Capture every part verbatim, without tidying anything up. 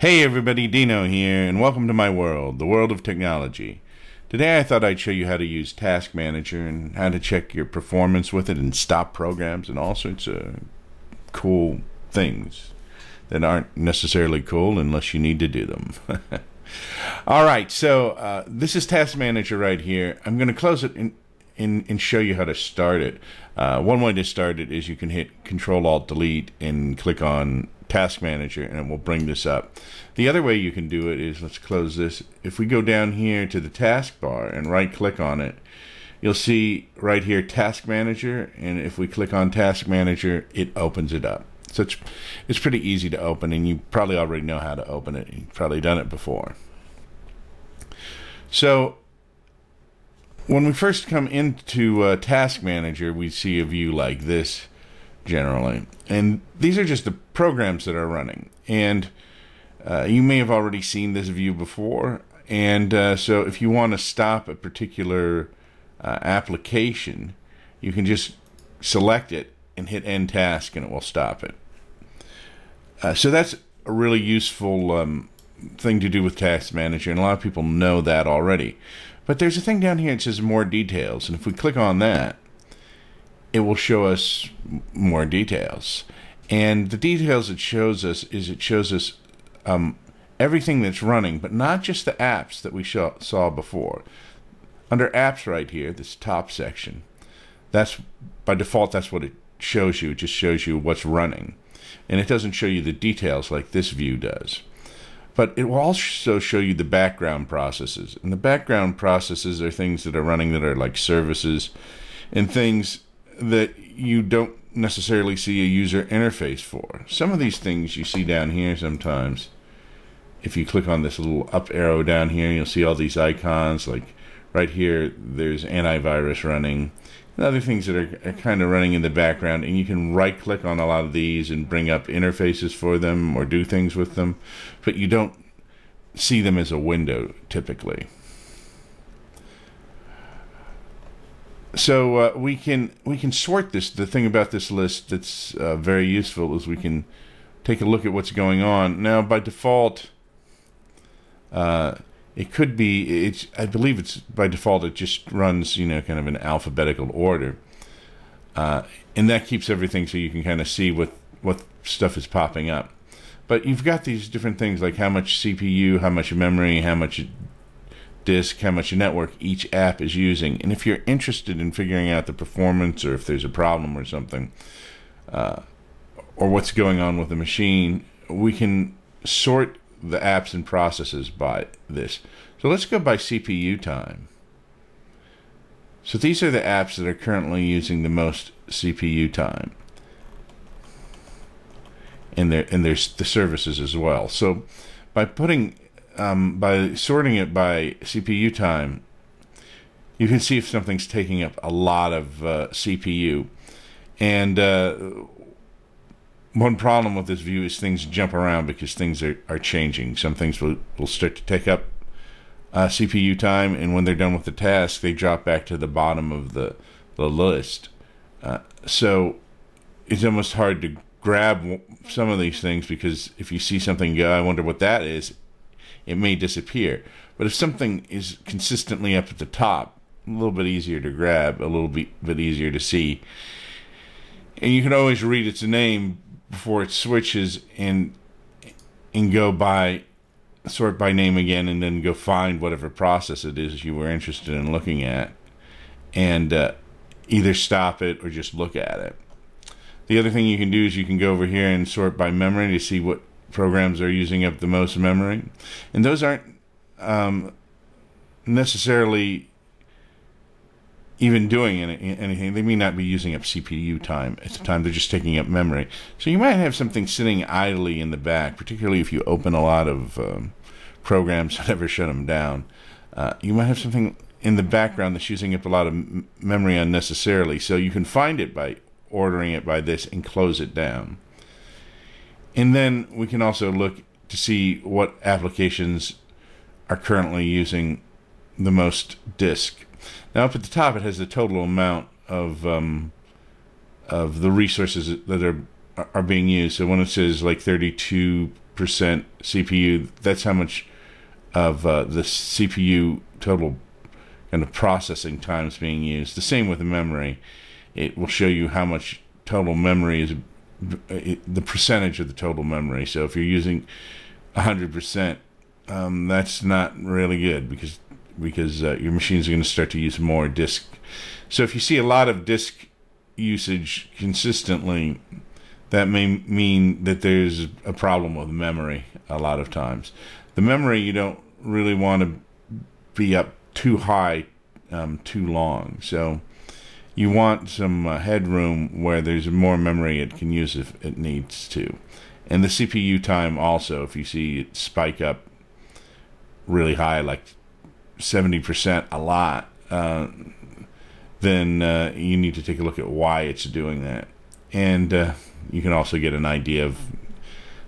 Hey everybody, Deano here, and welcome to my world, the world of technology. Today I thought I'd show you how to use Task Manager and how to check your performance with it and stop programs and all sorts of cool things that aren't necessarily cool unless you need to do them. Alright, so uh, this is Task Manager right here. I'm going to close it in, in, and show you how to start it. Uh, one way to start it is you can hit Control Alt Delete and click on Task Manager and it will bring this up. The other way you can do it is, let's close this. If we go down here to the taskbar and right click on it, you'll see right here Task Manager, and if we click on Task Manager it opens it up. So it's, it's pretty easy to open, and you probably already know how to open it. You've probably done it before. So when we first come into uh, Task Manager we see a view like this generally, and these are just the programs that are running, and uh, you may have already seen this view before, and uh, so if you want to stop a particular uh, application you can just select it and hit end task and it will stop it. Uh, so that's a really useful um, thing to do with Task Manager, and a lot of people know that already, but there's a thing down here that says more details, and if we click on that it will show us more details. And the details it shows us is it shows us um, everything that's running, but not just the apps that we saw before. Under apps right here, this top section, that's by default that's what it shows you. It just shows you what's running, and it doesn't show you the details like this view does. But it will also show you the background processes, and the background processes are things that are running that are like services and things that you don't necessarily see a user interface for. Some of these things you see down here sometimes. If you click on this little up arrow down here, you'll see all these icons. Like right here, there's antivirus running and other things that are, are kind of running in the background, and you can right click on a lot of these and bring up interfaces for them or do things with them, but you don't see them as a window typically. So uh, we can we can sort this. The thing about this list that's uh, very useful is we can take a look at what's going on. Now, by default, uh, it could be it's. I believe it's by default. It just runs, you know, kind of in alphabetical order, uh, and that keeps everything so you can kind of see what what stuff is popping up. But you've got these different things like how much C P U, how much memory, how much disk, how much network each app is using, and if you're interested in figuring out the performance or if there's a problem or something uh, or what's going on with the machine, we can sort the apps and processes by this. So let's go by C P U time. So these are the apps that are currently using the most C P U time, and there and there's the services as well. So by putting Um, by sorting it by C P U time, you can see if something's taking up a lot of uh, C P U. And uh, one problem with this view is things jump around because things are, are changing. Some things will, will start to take up uh, C P U time, and when they're done with the task, they drop back to the bottom of the, the list. Uh, so it's almost hard to grab some of these things, because if you see something go, I wonder what that is, it may disappear. But if something is consistently up at the top, a little bit easier to grab, a little bit, bit easier to see, and you can always read its name before it switches and and go by sort by name again, and then go find whatever process it is you were interested in looking at, and uh, either stop it or just look at it. The other thing you can do is you can go over here and sort by memory to see what programs are using up the most memory, and those aren't um, necessarily even doing any, anything. They may not be using up C P U time at the time, they're just taking up memory. So you might have something sitting idly in the back, particularly if you open a lot of um, programs and never shut them down. Uh, you might have something in the background that's using up a lot of m memory unnecessarily, so you can find it by ordering it by this and close it down. And then we can also look to see what applications are currently using the most disk. Now up at the top it has the total amount of um, of the resources that are are being used. So when it says like thirty-two percent percent C P U. That's how much of uh, the C P U total kind of processing time is being used. The same with the memory. It will show you how much total memory is, the percentage of the total memory. So if you're using one hundred percent, um, that's not really good because because uh, your machines are going to start to use more disk. So if you see a lot of disk usage consistently, that may mean that there's a problem with memory a lot of times. The memory you don't really want to be up too high um, too long. So you want some uh, headroom where there's more memory it can use if it needs to. And the C P U time also, if you see it spike up really high, like seventy percent a lot, uh, then uh, you need to take a look at why it's doing that. And uh, you can also get an idea of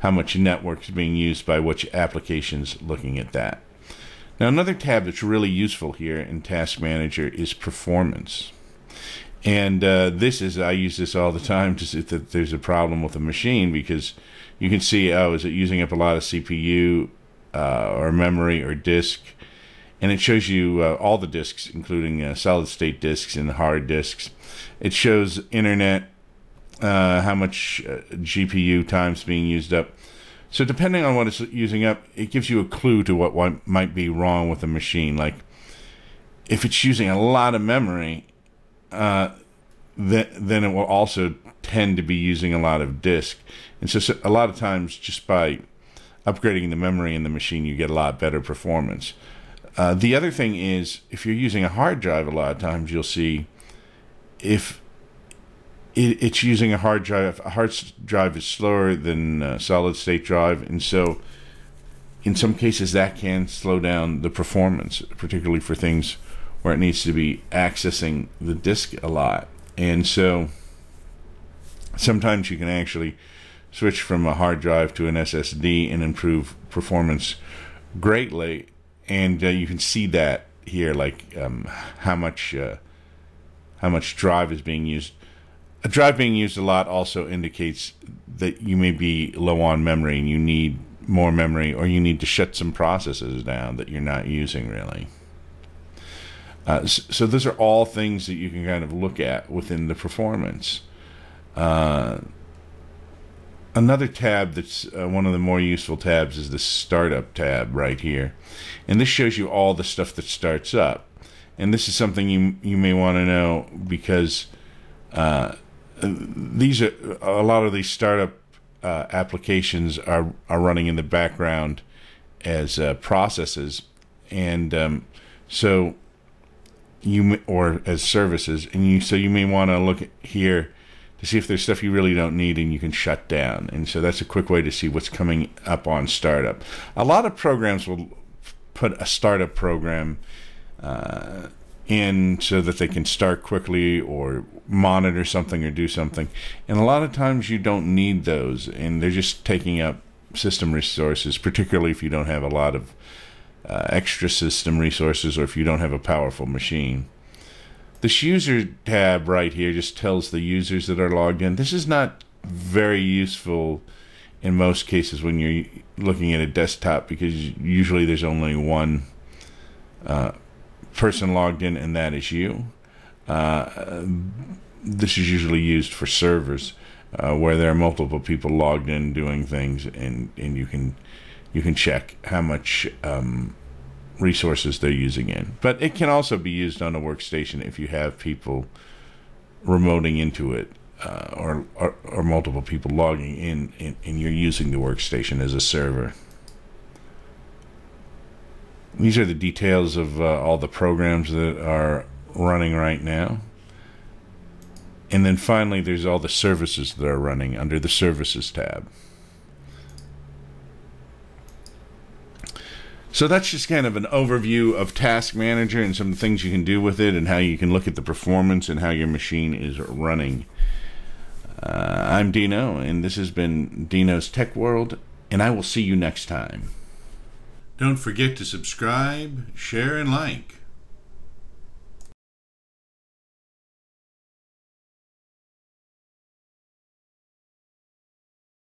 how much network is being used by which applications looking at that. Now, another tab that's really useful here in Task Manager is performance. And uh, this is, I use this all the time to see that there's a problem with a machine, because you can see, oh, is it using up a lot of C P U uh, or memory or disk? And it shows you uh, all the disks, including uh, solid state disks and hard disks. It shows internet, uh, how much uh, G P U time's being used up. So depending on what it's using up, it gives you a clue to what, what might be wrong with a machine. Like if it's using a lot of memory, Uh, th then it will also tend to be using a lot of disk. And so, so a lot of times, just by upgrading the memory in the machine, you get a lot better performance. Uh, the other thing is, if you're using a hard drive, a lot of times you'll see if it, it's using a hard drive, a hard drive is slower than a solid state drive. And so in some cases that can slow down the performance, particularly for things where it needs to be accessing the disk a lot. And so sometimes you can actually switch from a hard drive to an S S D and improve performance greatly. And uh, you can see that here, like um, how much uh, how much drive is being used. A drive being used a lot also indicates that you may be low on memory and you need more memory, or you need to shut some processes down that you're not using really. Uh, so those are all things that you can kind of look at within the performance. Uh, another tab that's uh, one of the more useful tabs is the startup tab right here. And this shows you all the stuff that starts up. And this is something you, you may want to know, because uh, these are, a lot of these startup uh, applications are, are running in the background as uh, processes. And um, so you or as services, and you so you may want to look at here to see if there's stuff you really don't need and you can shut down. And so that's a quick way to see what's coming up on startup. A lot of programs will put a startup program uh, in so that they can start quickly or monitor something or do something, and a lot of times you don't need those, and they're just taking up system resources, particularly if you don't have a lot of Uh, extra system resources, or if you don't have a powerful machine. This user tab right here just tells the users that are logged in. This is not very useful in most cases when you're looking at a desktop, because usually there's only one uh, person logged in, and that is you. Uh, this is usually used for servers uh, where there are multiple people logged in doing things, and, and you can you can check how much um, resources they're using in. But it can also be used on a workstation if you have people remoting into it, uh, or, or, or multiple people logging in, and, and you're using the workstation as a server. These are the details of uh, all the programs that are running right now. And then finally, there's all the services that are running under the Services tab. So that's just kind of an overview of Task Manager and some things you can do with it, and how you can look at the performance and how your machine is running. Uh, I'm Deano, and this has been Deano's Tech World, and I will see you next time. Don't forget to subscribe, share, and like.